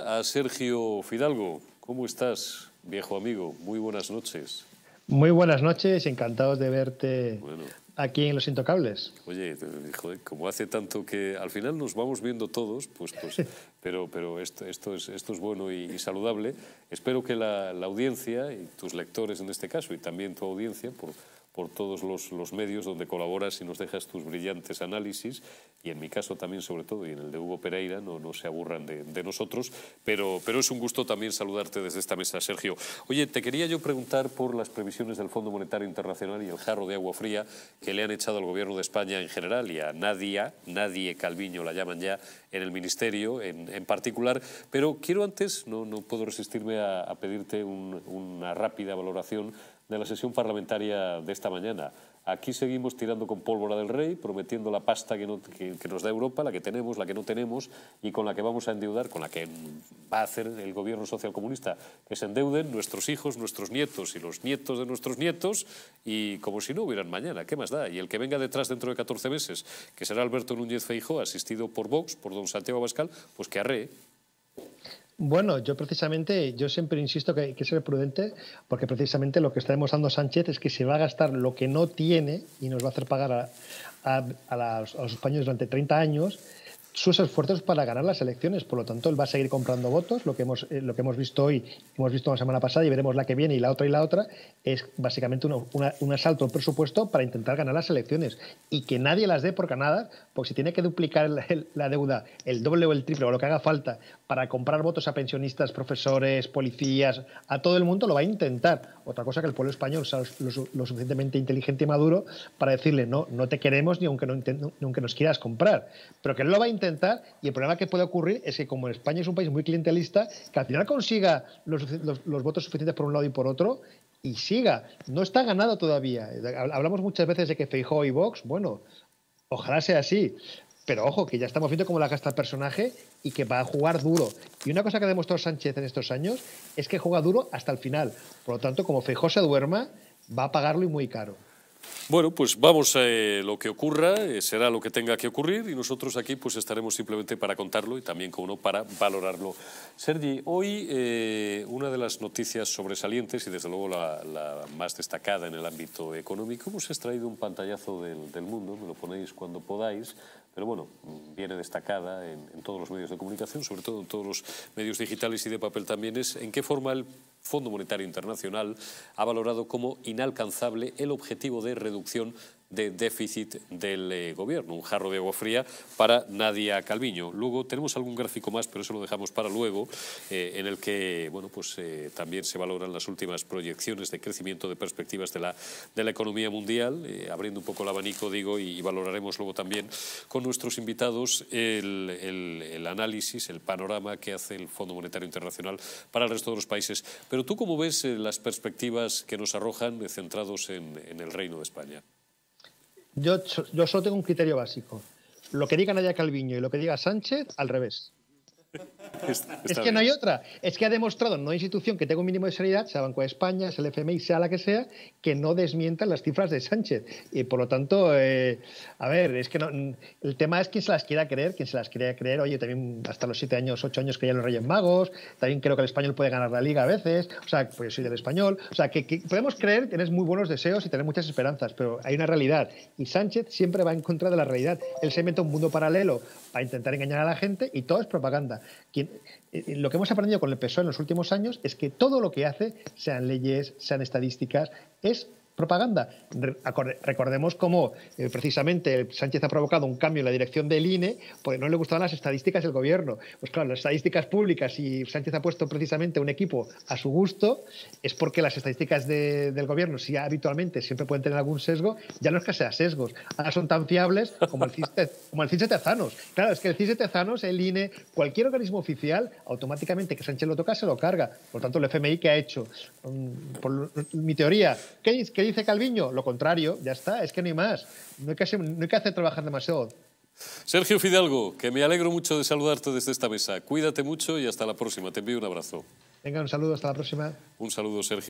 A Sergio Fidalgo, ¿cómo estás, viejo amigo? Muy buenas noches. Muy buenas noches, encantados de verte aquí en Los Intocables. Oye, joder, como hace tanto que al final nos vamos viendo todos, pues pero esto es bueno y saludable. Espero que la audiencia y tus lectores en este caso, y también tu audiencia, por todos los medios donde colaboras y nos dejas tus brillantes análisis, y en mi caso también sobre todo, y en el de Hugo Pereira, no se aburran de nosotros, pero es un gusto también saludarte desde esta mesa, Sergio. Oye, te quería yo preguntar por las previsiones del Fondo Monetario Internacional y el jarro de agua fría que le han echado al Gobierno de España en general y a Nadia Calviño, la llaman ya, en el Ministerio en particular, pero quiero antes, no puedo resistirme a pedirte una rápida valoración de la sesión parlamentaria de esta mañana. Aquí seguimos tirando con pólvora del rey, prometiendo la pasta que nos da Europa, la que tenemos, la que no tenemos, y con la que vamos a endeudar, con la que va a hacer el gobierno socialcomunista, que se endeuden nuestros hijos, nuestros nietos y los nietos de nuestros nietos, y como si no hubieran mañana, ¿qué más da? Y el que venga detrás dentro de 14 meses, que será Alberto Núñez Feijóo, asistido por Vox, por don Santiago Abascal, pues que arree. Bueno, yo siempre insisto que hay que ser prudente, porque precisamente lo que está demostrando Sánchez es que se va a gastar lo que no tiene y nos va a hacer pagar a los españoles durante 30 años sus esfuerzos para ganar las elecciones. Por lo tanto, él va a seguir comprando votos. Lo que hemos visto hoy, hemos visto la semana pasada y veremos la que viene y la otra, es básicamente un asalto al presupuesto para intentar ganar las elecciones, y que nadie las dé por ganadas, porque si tiene que duplicar la deuda, el doble o el triple o lo que haga falta para comprar votos a pensionistas, profesores, policías, a todo el mundo, lo va a intentar. Otra cosa que el pueblo español sea lo suficientemente inteligente y maduro para decirle no te queremos ni aunque nos quieras comprar, pero que él lo va a intentar. Y el problema que puede ocurrir es que, como España es un país muy clientelista, que al final consiga los votos suficientes por un lado y por otro y siga. No está ganado todavía. Hablamos muchas veces de que Feijóo y Vox, bueno, ojalá sea así, pero ojo, que ya estamos viendo cómo la gasta el personaje y que va a jugar duro. Y una cosa que ha demostrado Sánchez en estos años es que juega duro hasta el final. Por lo tanto, como Feijóo se duerma, va a pagarlo y muy caro. Bueno, pues vamos a lo que ocurra, será lo que tenga que ocurrir, y nosotros aquí pues estaremos simplemente para contarlo y también, como no, para valorarlo. Sergi, hoy una de las noticias sobresalientes y desde luego la más destacada en el ámbito económico, hemos extraído un pantallazo del Mundo, me lo ponéis cuando podáis, pero bueno, viene destacada en todos los medios de comunicación, sobre todo en todos los medios digitales y de papel también, es en qué forma el Fondo Monetario Internacional ha valorado como inalcanzable el objetivo de reducción de déficit del gobierno, un jarro de agua fría para Nadia Calviño. Luego tenemos algún gráfico más, pero eso lo dejamos para luego, en el que también se valoran las últimas proyecciones de crecimiento de perspectivas de la economía mundial, abriendo un poco el abanico, y valoraremos luego también con nuestros invitados el análisis, el panorama que hace el Fondo Monetario Internacional para el resto de los países. Pero tú, ¿cómo ves las perspectivas que nos arrojan centrados en el Reino de España? Yo solo tengo un criterio básico. Lo que diga Nadia Calviño y lo que diga Sánchez, al revés. Es que no hay otra. Es que ha demostrado, no hay institución que tenga un mínimo de seriedad, sea Banco de España, sea el FMI, sea la que sea, que no desmientan las cifras de Sánchez. Y por lo tanto, es que no, el tema es quién se las quiera creer, quién se las quiera creer. Oye, también hasta los 8 años creían los Reyes Magos, también creo que el español puede ganar la liga a veces, o sea, pues yo soy del español, o sea, que podemos creer, tener muy buenos deseos y tener muchas esperanzas, pero hay una realidad, y Sánchez siempre va en contra de la realidad. Él se inventa un mundo paralelo para intentar engañar a la gente, y todo es propaganda. Lo que hemos aprendido con el PSOE en los últimos años es que todo lo que hace, sean leyes, sean estadísticas, es propaganda. Recordemos cómo precisamente Sánchez ha provocado un cambio en la dirección del INE porque no le gustaban las estadísticas del gobierno. Pues claro, las estadísticas públicas, y Sánchez ha puesto precisamente un equipo a su gusto, es porque las estadísticas del gobierno, si habitualmente siempre pueden tener algún sesgo, ya no es que sea sesgos, ahora son tan fiables como el CIS de Tezanos. Claro, es que el CIS de Tezanos, el INE, cualquier organismo oficial, automáticamente que Sánchez lo toca, se lo carga. Por tanto, el FMI, ¿qué ha hecho? Por mi teoría, ¿qué dice Calviño? Lo contrario, ya está, es que no hay más. No hay que hacer trabajar demasiado. Sergio Fidalgo, que me alegro mucho de saludarte desde esta mesa. Cuídate mucho y hasta la próxima. Te envío un abrazo. Venga, un saludo, hasta la próxima. Un saludo, Sergio.